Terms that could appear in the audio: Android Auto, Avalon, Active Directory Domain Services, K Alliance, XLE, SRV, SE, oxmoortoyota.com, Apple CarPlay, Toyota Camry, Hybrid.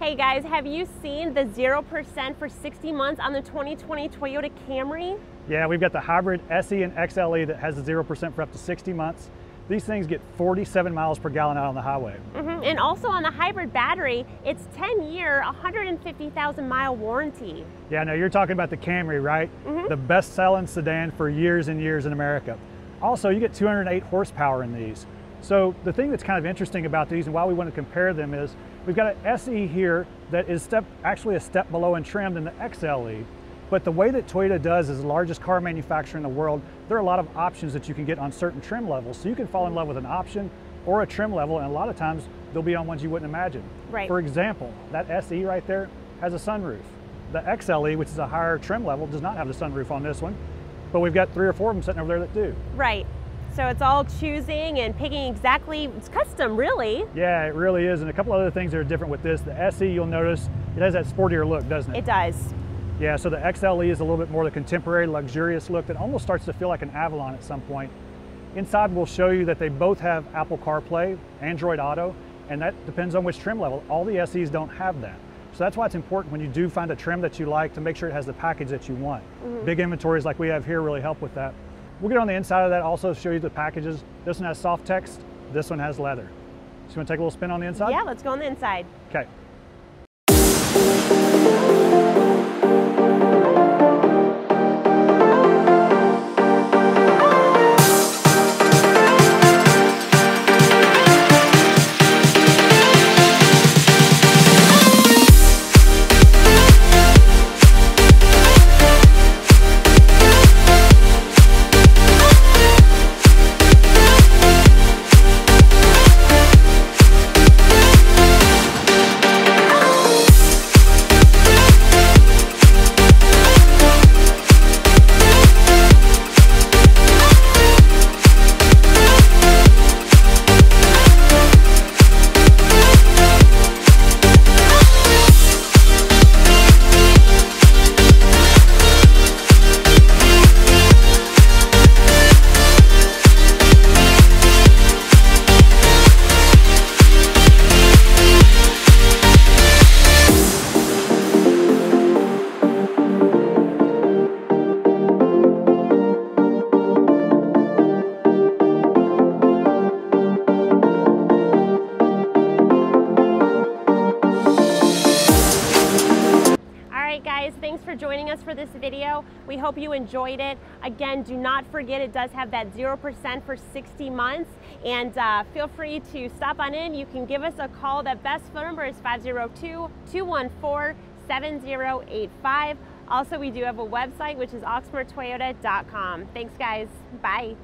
Hey guys, have you seen the 0% for 60 months on the 2020 Toyota Camry? Yeah, we've got the hybrid SE and XLE that has the 0% for up to 60 months. These things get 47 miles per gallon out on the highway. And also on the hybrid battery, it's 10-year, 150,000-mile warranty. Yeah, now you're talking about the Camry, right? The best-selling sedan for years and years in America. Also, you get 208 horsepower in these. So the thing that's kind of interesting about these and why we want to compare them is we've got an SE here that is actually a step below in trim than the XLE. But the way that Toyota does is the largest car manufacturer in the world, there are a lot of options that you can get on certain trim levels. So you can fall in love with an option or a trim level, and a lot of times they'll be on ones you wouldn't imagine. Right. For example, that SE right there has a sunroof. The XLE, which is a higher trim level, does not have the sunroof on this one, but we've got 3 or 4 of them sitting over there that do. Right. So it's all choosing and picking exactly, it's custom really. Yeah, it really is. And a couple other things that are different with this. The SE, you'll notice, it has that sportier look, doesn't it? It does. Yeah, so the XLE is a little bit more the contemporary, luxurious look that almost starts to feel like an Avalon at some point. Inside, we'll show you that they both have Apple CarPlay, Android Auto, and that depends on which trim level. All the SEs don't have that. So that's why it's important when you do find a trim that you like to make sure it has the package that you want. Big inventories like we have here really help with that. We'll get on the inside of that, also show you the packages. This one has soft text, this one has leather. So you want to take a little spin on the inside? Yeah, let's go on the inside. Okay. Thanks for joining us for this video. We hope you enjoyed it. Again, do not forget it does have that 0% for 60 months, and feel free to stop on in. You can give us a call. That best phone number is 502-214-7085. Also, we do have a website, which is oxmoortoyota.com. Thanks guys, bye.